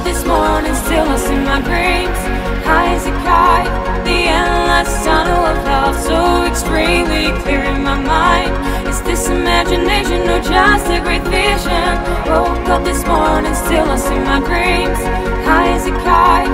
out this morning, still lost in my dreams. High as a kite, the endless tunnel of love, so extremely clear in my mind. Is this imagination or just a great vision? Woke up this morning, still lost in my dreams. High as a kite,